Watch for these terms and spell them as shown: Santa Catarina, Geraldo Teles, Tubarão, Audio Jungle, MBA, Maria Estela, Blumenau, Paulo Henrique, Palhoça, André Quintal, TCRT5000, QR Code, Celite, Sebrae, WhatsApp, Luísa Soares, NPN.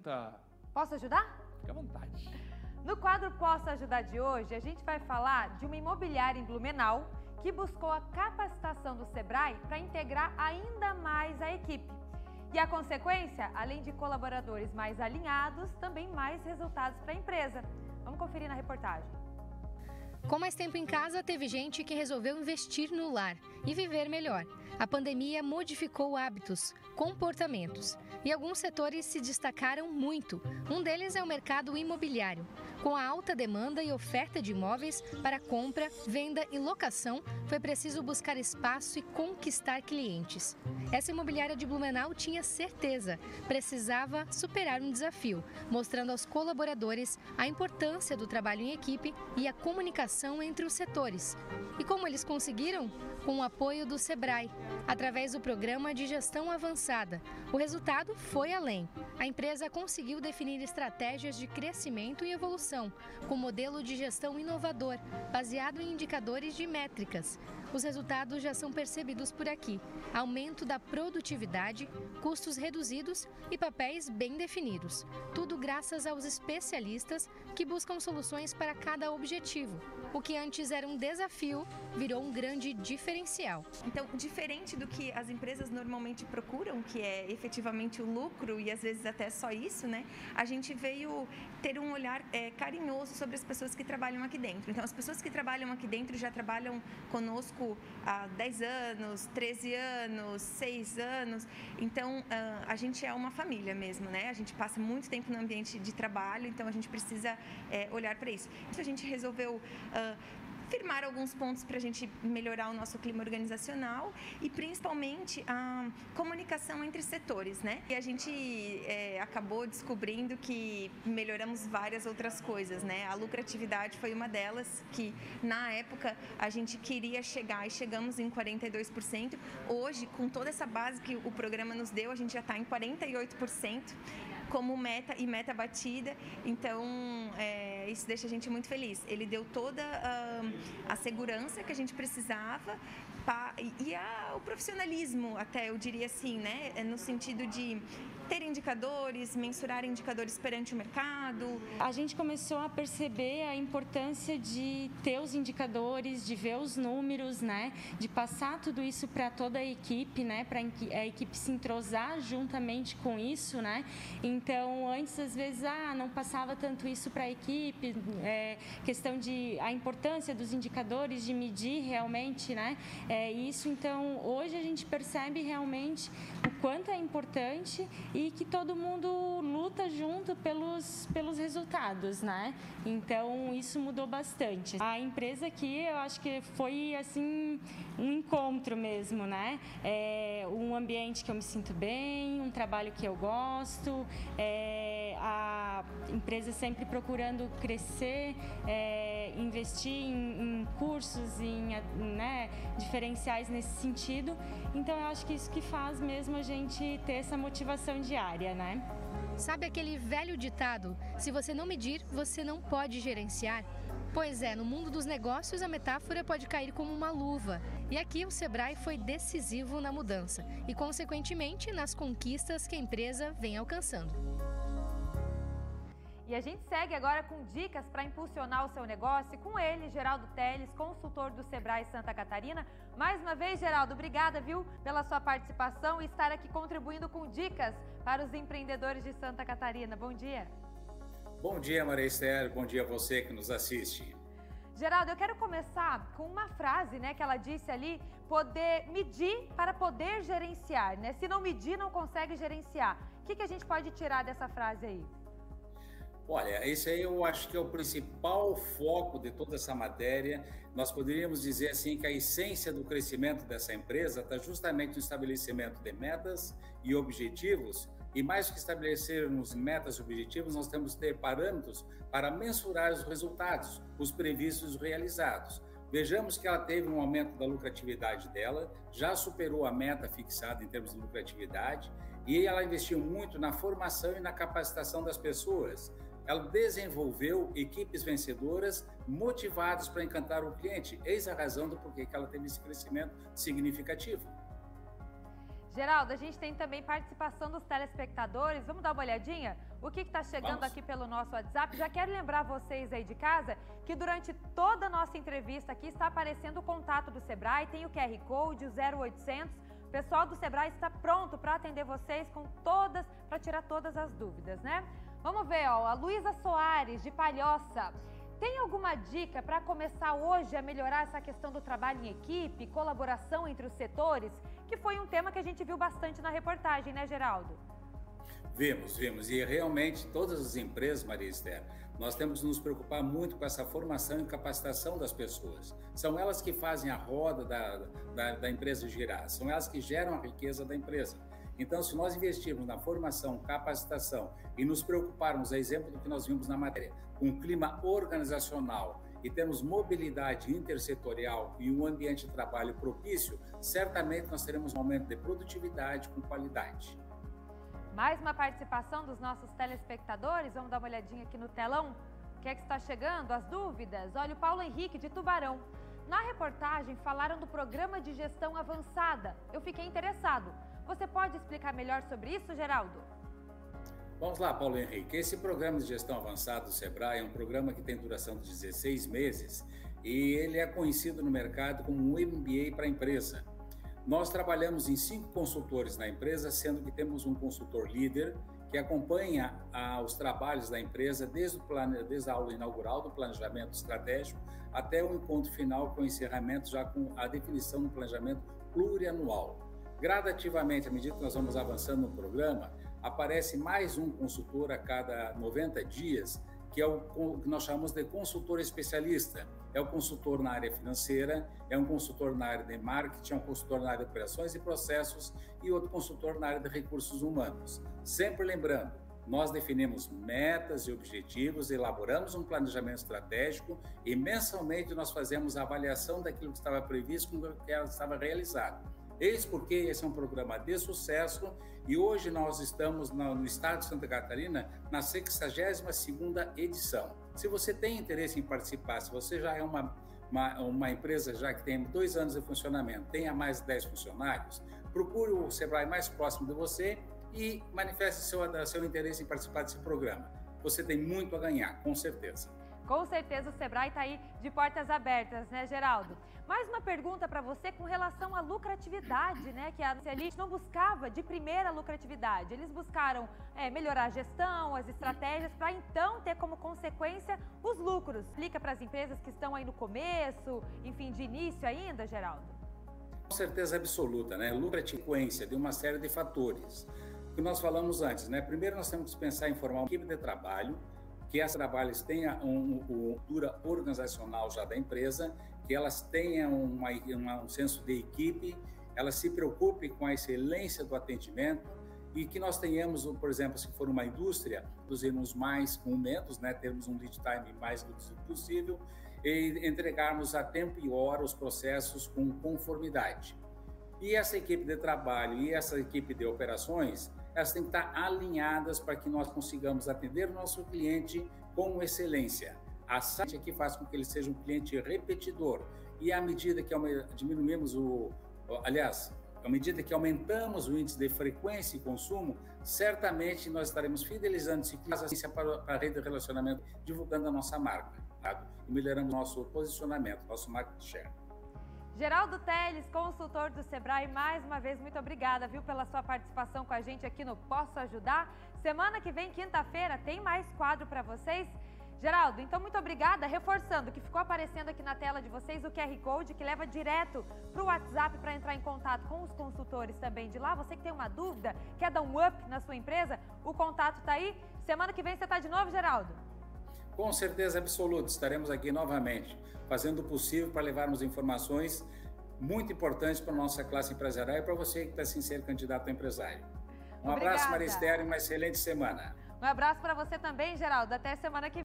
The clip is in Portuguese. pergunta. Posso ajudar? Fica à vontade. No quadro Posso Ajudar de hoje, a gente vai falar de uma imobiliária em Blumenau que buscou a capacitação do Sebrae para integrar ainda mais a equipe. E a consequência, além de colaboradores mais alinhados, também mais resultados para a empresa. Vamos conferir na reportagem. Com mais tempo em casa, teve gente que resolveu investir no lar e viver melhor. A pandemia modificou hábitos, comportamentos e alguns setores se destacaram muito. Um deles é o mercado imobiliário. Com a alta demanda e oferta de imóveis para compra, venda e locação, foi preciso buscar espaço e conquistar clientes. Essa imobiliária de Blumenau tinha certeza, precisava superar um desafio, mostrando aos colaboradores a importância do trabalho em equipe e a comunicação entre os setores. E como eles conseguiram? Com o apoio do Sebrae, através do programa de gestão avançada. O resultado foi além. A empresa conseguiu definir estratégias de crescimento e evolução, com modelo de gestão inovador, baseado em indicadores de métricas. Os resultados já são percebidos por aqui. Aumento da produtividade, custos reduzidos e papéis bem definidos. Tudo graças aos especialistas que buscam soluções para cada objetivo. O que antes era um desafio, virou um grande diferencial. Então, diferente do que as empresas normalmente procuram, que é efetivamente o lucro e às vezes até só isso, né? A gente veio ter um olhar carinhoso sobre as pessoas que trabalham aqui dentro. Então, as pessoas que trabalham aqui dentro já trabalham conosco há 10 anos, 13 anos, 6 anos. Então, a gente é uma família mesmo, né? A gente passa muito tempo no ambiente de trabalho, então a gente precisa olhar para isso. A gente resolveu firmar alguns pontos para a gente melhorar o nosso clima organizacional e principalmente a comunicação entre setores, né? E a gente acabou descobrindo que melhoramos várias outras coisas, né? A lucratividade foi uma delas, que na época a gente queria chegar e chegamos em 42%. Hoje, com toda essa base que o programa nos deu, a gente já está em 48%. Como meta e meta batida, então isso deixa a gente muito feliz. Ele deu toda a segurança que a gente precisava e o profissionalismo, até eu diria assim, né, no sentido de ter indicadores, mensurar indicadores perante o mercado. A gente começou a perceber a importância de ter os indicadores, de ver os números, né, de passar tudo isso para toda a equipe, né, para a equipe se entrosar juntamente com isso, né. Então, antes, às vezes, não passava tanto isso para a equipe, questão de a importância dos indicadores, de medir realmente, né, isso. Então, hoje a gente percebe realmente o quanto é importante e que todo mundo luta junto pelos resultados, né? Então, isso mudou bastante. A empresa aqui, eu acho que foi, assim, um encontro mesmo, né? Um ambiente que eu me sinto bem, um trabalho que eu gosto, a empresa sempre procurando crescer, investir em cursos, né, diferenciais nesse sentido. Então, eu acho que isso que faz mesmo a gente ter essa motivação diária, né? Sabe aquele velho ditado, se você não medir, você não pode gerenciar? Pois é, no mundo dos negócios a metáfora pode cair como uma luva. E aqui o Sebrae foi decisivo na mudança e, consequentemente, nas conquistas que a empresa vem alcançando. E a gente segue agora com dicas para impulsionar o seu negócio. Com ele, Geraldo Teles, consultor do Sebrae Santa Catarina. Mais uma vez, Geraldo, obrigada, viu, pela sua participação e estar aqui contribuindo com dicas para os empreendedores de Santa Catarina. Bom dia. Bom dia, Maria Estela. Bom dia a você que nos assiste. Geraldo, eu quero começar com uma frase, né, que ela disse ali, poder medir para poder gerenciar, né? Se não medir, não consegue gerenciar. O que a gente pode tirar dessa frase aí? Olha, esse aí eu acho que é o principal foco de toda essa matéria. Nós poderíamos dizer assim que a essência do crescimento dessa empresa está justamente no estabelecimento de metas e objetivos. E mais que estabelecermos metas e objetivos, nós temos que ter parâmetros para mensurar os resultados, os previstos e os realizados. Vejamos que ela teve um aumento da lucratividade dela, já superou a meta fixada em termos de lucratividade e ela investiu muito na formação e na capacitação das pessoas. Ela desenvolveu equipes vencedoras motivadas para encantar o cliente. Eis a razão do porquê que ela teve esse crescimento significativo. Geraldo, a gente tem também participação dos telespectadores. Vamos dar uma olhadinha? O que está chegando aqui pelo nosso WhatsApp? Já quero lembrar vocês aí de casa que durante toda a nossa entrevista aqui está aparecendo o contato do Sebrae, tem o QR Code, o 0800. O pessoal do Sebrae está pronto para atender vocês com todas, para tirar todas as dúvidas, né? Vamos ver, ó, a Luísa Soares, de Palhoça. Tem alguma dica para começar hoje a melhorar essa questão do trabalho em equipe, colaboração entre os setores? Que foi um tema que a gente viu bastante na reportagem, né, Geraldo? Vimos. E realmente todas as empresas, Maria Estela, nós temos que nos preocupar muito com essa formação e capacitação das pessoas. São elas que fazem a roda da empresa girar, são elas que geram a riqueza da empresa. Então, se nós investirmos na formação, capacitação e nos preocuparmos, a exemplo do que nós vimos na matéria, com um clima organizacional e temos mobilidade intersetorial e um ambiente de trabalho propício, certamente nós teremos um aumento de produtividade com qualidade. Mais uma participação dos nossos telespectadores. Vamos dar uma olhadinha aqui no telão. O que é que está chegando? As dúvidas? Olha, o Paulo Henrique, de Tubarão. Na reportagem, falaram do programa de gestão avançada. Eu fiquei interessado. Você pode explicar melhor sobre isso, Geraldo? Vamos lá, Paulo Henrique. Esse programa de gestão avançada do Sebrae é um programa que tem duração de 16 meses e ele é conhecido no mercado como um MBA para a empresa. Nós trabalhamos em 5 consultores na empresa, sendo que temos um consultor líder que acompanha os trabalhos da empresa desde a aula inaugural do planejamento estratégico até o encontro final com o encerramento, já com a definição do planejamento plurianual. Gradativamente, à medida que nós vamos avançando no programa, aparece mais um consultor a cada 90 dias, que é o que nós chamamos de consultor especialista. É um consultor na área financeira, é um consultor na área de marketing, é um consultor na área de operações e processos e outro consultor na área de recursos humanos. Sempre lembrando, nós definimos metas e objetivos, elaboramos um planejamento estratégico e mensalmente nós fazemos a avaliação daquilo que estava previsto com o que estava realizado. Eis porque esse é um programa de sucesso e hoje nós estamos no estado de Santa Catarina na 62ª edição. Se você tem interesse em participar, se você já é uma empresa já que tem 2 anos de funcionamento, tenha mais de 10 funcionários, procure o Sebrae mais próximo de você e manifeste seu interesse em participar desse programa. Você tem muito a ganhar, com certeza. Com certeza o Sebrae está aí de portas abertas, né, Geraldo? Mais uma pergunta para você com relação à lucratividade, né? Que a Celite não buscava de primeira lucratividade. Eles buscaram melhorar a gestão, as estratégias, para então ter como consequência os lucros. Explica para as empresas que estão aí no começo, enfim, de início ainda, Geraldo? Com certeza absoluta, né? Lucratividade de uma série de fatores. O que nós falamos antes, né? Primeiro nós temos que pensar em formar uma equipe de trabalho, que essas trabalhos tenham uma cultura organizacional já da empresa, que elas tenham um senso de equipe, elas se preocupem com a excelência do atendimento e que nós tenhamos, por exemplo, se for uma indústria, produzirmos mais com menos, né? Termos um lead time mais reduzido possível e entregarmos a tempo e hora os processos com conformidade. E essa equipe de trabalho e essa equipe de operações, elas têm que estar alinhadas para que nós consigamos atender o nosso cliente com excelência. A site aqui faz com que ele seja um cliente repetidor e à medida que aumentamos o índice de frequência e consumo, certamente nós estaremos fidelizando esse cliente para a rede de relacionamento, divulgando a nossa marca, tá? E melhorando nosso posicionamento, nosso market share. Geraldo Teles, consultor do Sebrae, mais uma vez, muito obrigada, viu, pela sua participação com a gente aqui no Posso Ajudar. Semana que vem, quinta-feira, tem mais quadro para vocês. Geraldo, então muito obrigada, reforçando que ficou aparecendo aqui na tela de vocês o QR Code que leva direto para o WhatsApp para entrar em contato com os consultores também de lá. Você que tem uma dúvida, quer dar um up na sua empresa, o contato está aí. Semana que vem você está de novo, Geraldo? Com certeza absoluta, estaremos aqui novamente, fazendo o possível para levarmos informações muito importantes para a nossa classe empresarial e para você que está sem ser candidato a empresário. Um abraço, Maria Estela, e uma excelente semana. Um abraço para você também, Geraldo. Até semana que vem.